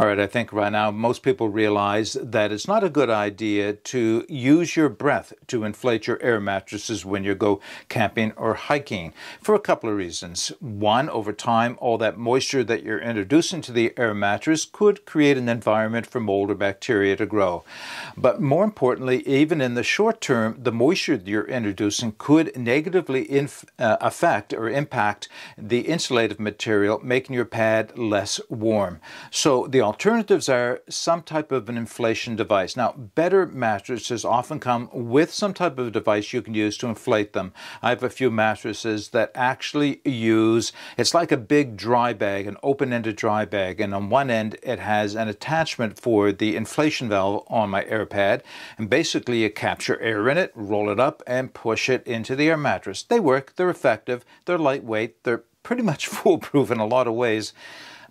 All right, I think right now most people realize that it's not a good idea to use your breath to inflate your air mattresses when you go camping or hiking for a couple of reasons. One, over time, all that moisture that you're introducing to the air mattress could create an environment for mold or bacteria to grow. But more importantly, even in the short term, the moisture you're introducing could negatively affect or impact the insulative material, making your pad less warm. So the alternatives are some type of an inflation device. Now, better mattresses often come with some type of device you can use to inflate them. I have a few mattresses that actually use, it's like a big dry bag, an open-ended dry bag, and on one end it has an attachment for the inflation valve on my air pad, and basically you capture air in it, roll it up, and push it into the air mattress. They work, they're effective, they're lightweight, they're pretty much foolproof in a lot of ways.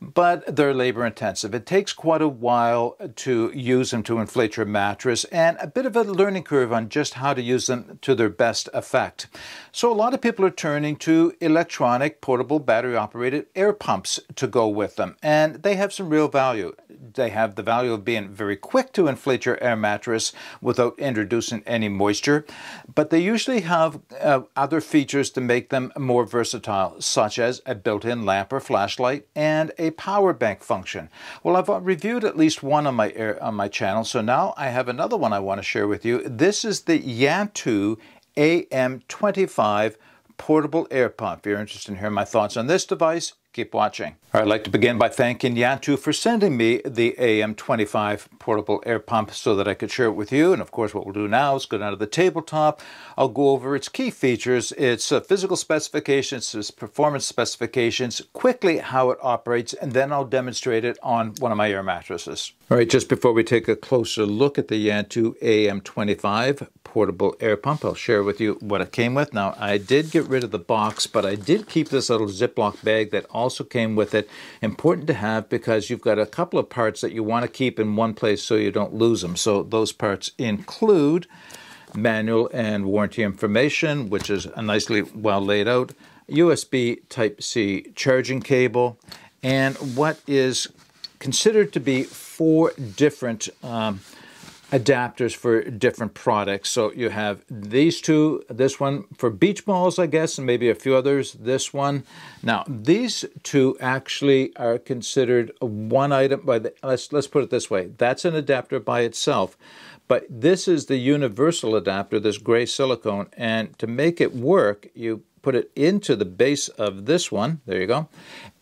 But they're labor intensive. It takes quite a while to use them to inflate your mattress, and a bit of a learning curve on just how to use them to their best effect. So a lot of people are turning to electronic, portable, battery-operated air pumps to go with them, and they have some real value. They have the value of being very quick to inflate your air mattress without introducing any moisture, but they usually have other features to make them more versatile, such as a built-in lamp or flashlight and a power bank function. Well, I've reviewed at least one on my channel, so now I have another one I want to share with you. This is the YANTU AM25 portable air pump. If you're interested in hearing my thoughts on this device, keep watching. All right, I'd like to begin by thanking YANTU for sending me the AM25 portable air pump so that I could share it with you. And of course, what we'll do now is go down to the tabletop. I'll go over its key features, its physical specifications, its performance specifications, quickly how it operates, and then I'll demonstrate it on one of my air mattresses. All right, just before we take a closer look at the YANTU AM25 portable air pump, I'll share with you what it came with. Now, I did get rid of the box, but I did keep this little Ziploc bag that also came with it. Important to have because you've got a couple of parts that you want to keep in one place so you don't lose them. So those parts include manual and warranty information, which is nicely well laid out, USB Type-C charging cable, and what is considered to be four different adapters for different products. So you have these two, this one for beach balls, I guess, and maybe a few others, this one. Now, these two actually are considered one item by the, let's put it this way, that's an adapter by itself, but this is the universal adapter, this gray silicone, and to make it work, you put it into the base of this one, there you go,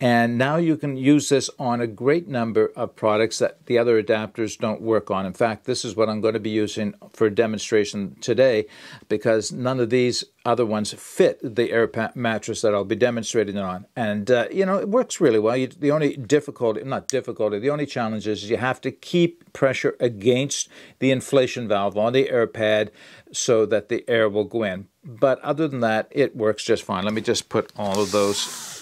and now you can use this on a great number of products that the other adapters don't work on. In fact, this is what I'm going to be using for demonstration today because none of these other ones fit the air mattress that I'll be demonstrating it on. And, you know, it works really well. The only difficulty, not difficulty, the only challenge is you have to keep pressure against the inflation valve on the air pad so that the air will go in. But other than that, it works just fine. Let me just put all of those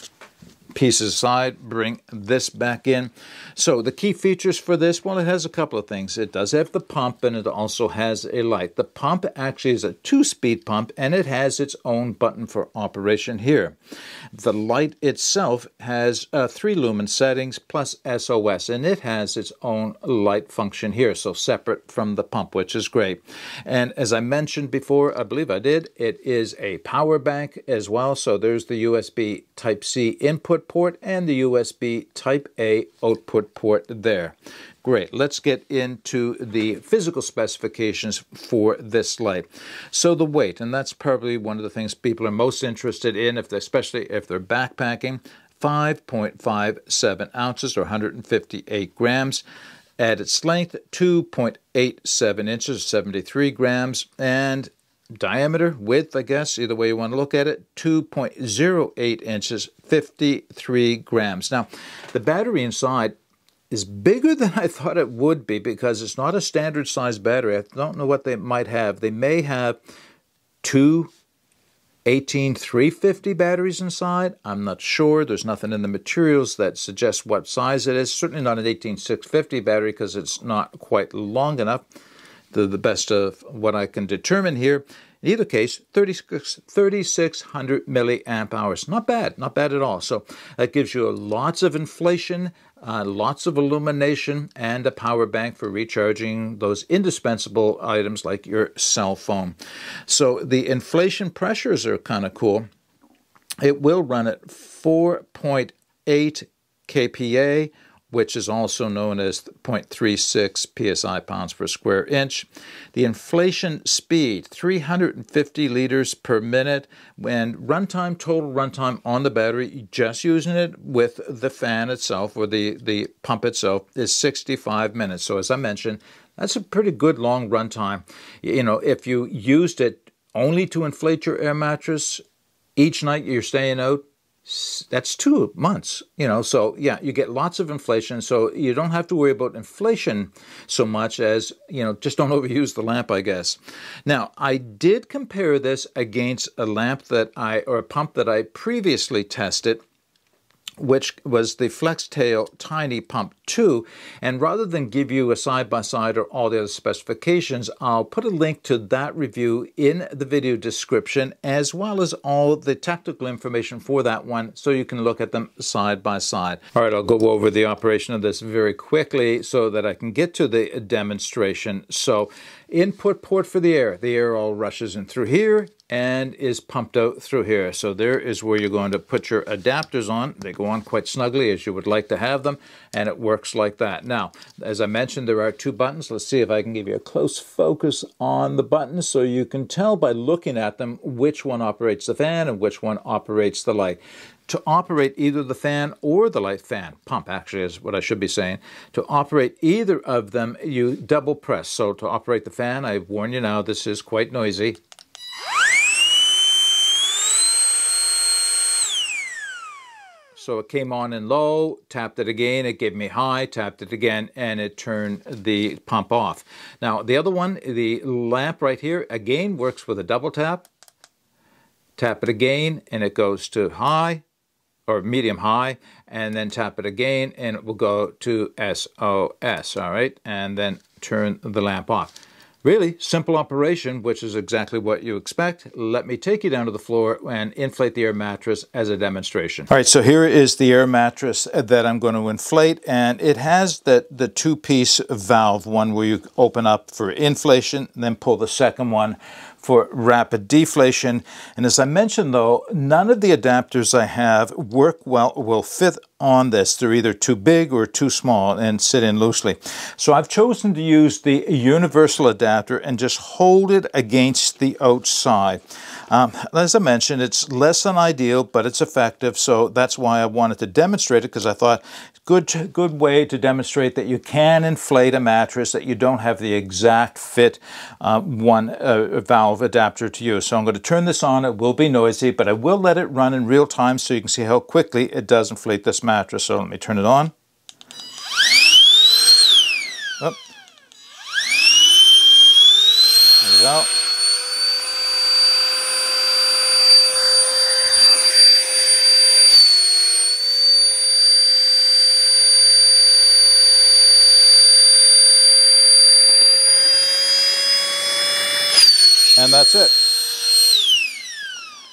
pieces aside, bring this back in. So the key features for this, well, it has a couple of things. It does have the pump and it also has a light. The pump actually is a two-speed pump and it has its own button for operation here. The light itself has 3 lumen settings plus SOS and it has its own light function here, so separate from the pump, which is great. And as I mentioned before, I believe I did, it is a power bank as well. So there's the USB Type-C input port and the USB Type-A output port there. Great, let's get into the physical specifications for this light. So the weight, and that's probably one of the things people are most interested in, especially if they're backpacking, 5.57 ounces or 158 grams. At its length, 2.87 inches, 73 grams, and diameter, width, I guess, either way you want to look at it, 2.08 inches, 53 grams. Now, the battery inside is bigger than I thought it would be because it's not a standard size battery. I don't know what they might have. They may have two 18350 batteries inside. I'm not sure. There's nothing in the materials that suggests what size it is. Certainly not an 18650 battery because it's not quite long enough. The best of what I can determine here. In either case, 3,600 milliamp hours. Not bad, not bad at all. So that gives you lots of inflation, lots of illumination, and a power bank for recharging those indispensable items like your cell phone. So the inflation pressures are kind of cool. It will run at 4.8 kPa, which is also known as 0.36 PSI pounds per square inch. The inflation speed, 350 liters per minute, and runtime, total runtime on the battery, just using it with the fan itself or the pump itself, is 65 minutes. So as I mentioned, that's a pretty good long runtime. You know, if you used it only to inflate your air mattress each night you're staying out, that's 2 months, you know. So yeah, you get lots of inflation, so you don't have to worry about inflation so much as, you know, just don't overuse the lamp, I guess. Now, I did compare this against a lamp that or a pump that I previously tested, which was the Flextail Tiny Pump 2, and rather than give you a side-by-side or all the other specifications, I'll put a link to that review in the video description, as well as all the tactical information for that one, so you can look at them side-by-side. All right, I'll go over the operation of this very quickly so that I can get to the demonstration. So, input port for the air. The air all rushes in through here and is pumped out through here. So there is where you're going to put your adapters on. They go on quite snugly as you would like to have them, and it works like that. Now, as I mentioned, there are two buttons. Let's see if I can give you a close focus on the buttons so you can tell by looking at them which one operates the fan and which one operates the light. To operate either the fan or the light fan, pump actually is what I should be saying, to operate either of them, you double press. So to operate the fan, I warn you now, this is quite noisy. So it came on in low, tapped it again, it gave me high, tapped it again, and it turned the pump off. Now the other one, the lamp right here, again works with a double tap. Tap it again and it goes to high, or medium high, and then tap it again and it will go to SOS, all right? And then turn the lamp off. Really simple operation, which is exactly what you expect. Let me take you down to the floor and inflate the air mattress as a demonstration. All right, so here is the air mattress that I'm going to inflate, and it has the two-piece valve, one where you open up for inflation, and then pull the second one for rapid deflation. And as I mentioned though, none of the adapters I have work well, will fit on this. They're either too big or too small and sit in loosely. So I've chosen to use the universal adapter and just hold it against the outside. As I mentioned, it's less than ideal, but it's effective. So that's why I wanted to demonstrate it, because I thought good way to demonstrate that you can inflate a mattress, that you don't have the exact fit valve adapter to use. So I'm going to turn this on. It will be noisy, but I will let it run in real time so you can see how quickly it does inflate this mattress. So let me turn it on. Oh. There we go. And that's it.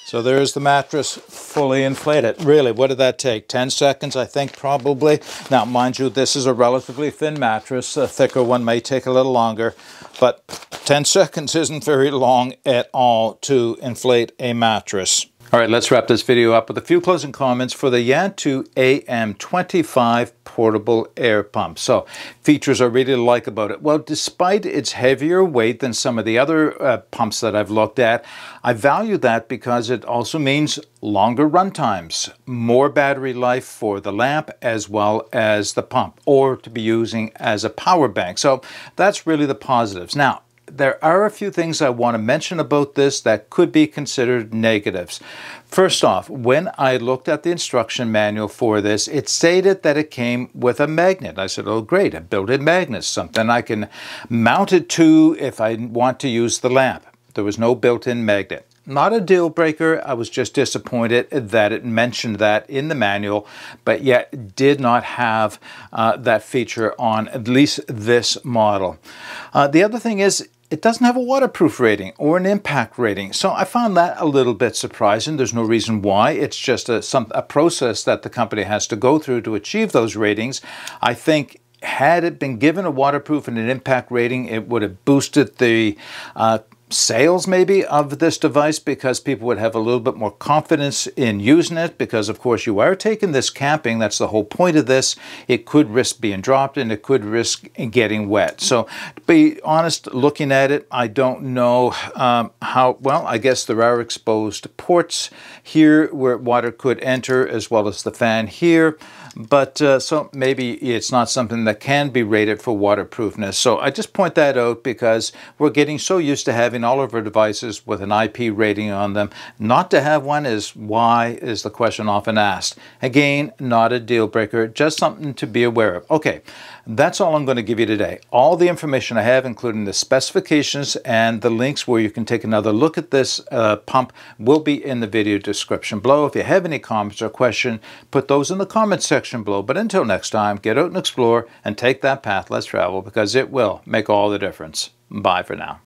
So there's the mattress fully inflated. Really, what did that take? 10 seconds, I think, probably. Now, mind you, this is a relatively thin mattress. A thicker one may take a little longer, but 10 seconds isn't very long at all to inflate a mattress. All right, let's wrap this video up with a few closing comments for the YANTU AM25 portable air pump. So, features I really like about it. Well, despite its heavier weight than some of the other pumps that I've looked at, I value that because it also means longer run times, more battery life for the lamp as well as the pump, or to be using as a power bank. So, that's really the positives. Now, there are a few things I want to mention about this that could be considered negatives. First off, when I looked at the instruction manual for this, it stated that it came with a magnet. I said, oh great, a built-in magnet, something I can mount it to if I want to use the lamp. There was no built-in magnet. Not a deal breaker, I was just disappointed that it mentioned that in the manual, but yet did not have that feature on at least this model. The other thing is, it doesn't have a waterproof rating or an impact rating. So I found that a little bit surprising. There's no reason why. It's just a process that the company has to go through to achieve those ratings. I think had it been given a waterproof and an impact rating, it would have boosted the sales maybe of this device, because people would have a little bit more confidence in using it, because of course you are taking this camping. That's the whole point of this. It could risk being dropped and it could risk getting wet. So to be honest, looking at it, I don't know how, well, I guess there are exposed ports here where water could enter, as well as the fan here. But so maybe it's not something that can be rated for waterproofness. So I just point that out because we're getting so used to having all of our devices with an IP rating on them. Not to have one is why is the question often asked. Again, not a deal breaker, just something to be aware of. Okay, that's all I'm going to give you today. All the information I have, including the specifications and the links where you can take another look at this pump, will be in the video description below. If you have any comments or questions, put those in the comments section below. But until next time, get out and explore and take that path less traveled, because it will make all the difference. Bye for now.